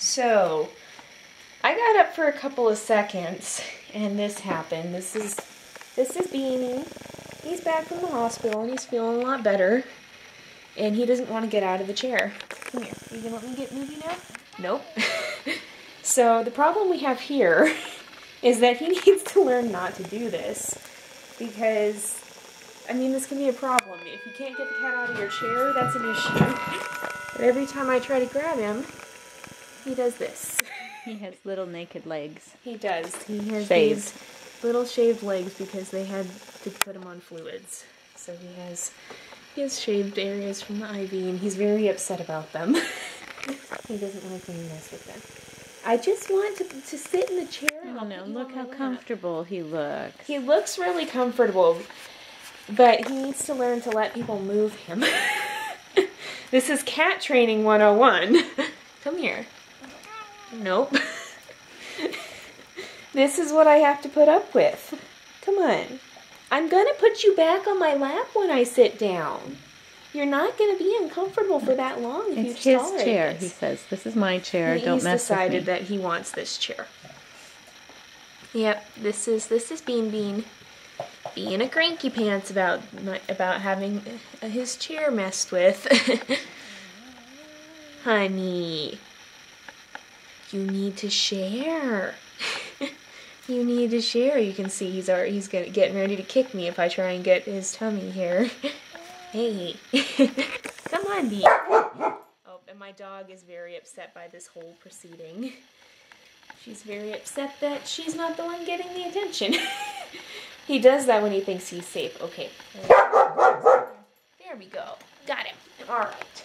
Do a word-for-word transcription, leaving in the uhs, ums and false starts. So I got up for a couple of seconds and this happened. This is this is Beanie. He's back from the hospital and he's feeling a lot better. And he doesn't want to get out of the chair. Come here. You gonna let me get moving now? Nope. So the problem we have here is that he needs to learn not to do this, because I mean, this can be a problem. If you can't get the cat out of your chair, that's an issue. But every time I try to grab him, he does this. He has little naked legs. He does. He has shaved. These little shaved legs because they had to put him on fluids. So he has he has shaved areas from the I V, and he's very upset about them. He doesn't like when you mess with them. I just want to, to sit in the chair. Oh no, look how comfortable he looks. He looks really comfortable, but he needs to learn to let people move him. This is cat training one oh one. Come here. Nope. This is what I have to put up with. Come on. I'm gonna put you back on my lap when I sit down. You're not going to be uncomfortable for that long if you just tolerate it. It's his chair, he says. This is my chair. Don't mess with me. He's decided that he wants this chair. Yep, this is this is Bean Bean being a cranky pants about about having his chair messed with. Honey, you need to share. You need to share. You can see he's already, he's gonna, getting ready to kick me if I try and get his tummy here. Hey, come on, Bean. Oh, and my dog is very upset by this whole proceeding. She's very upset that she's not the one getting the attention. He does that when he thinks he's safe. Okay. There we go. Got him. All right.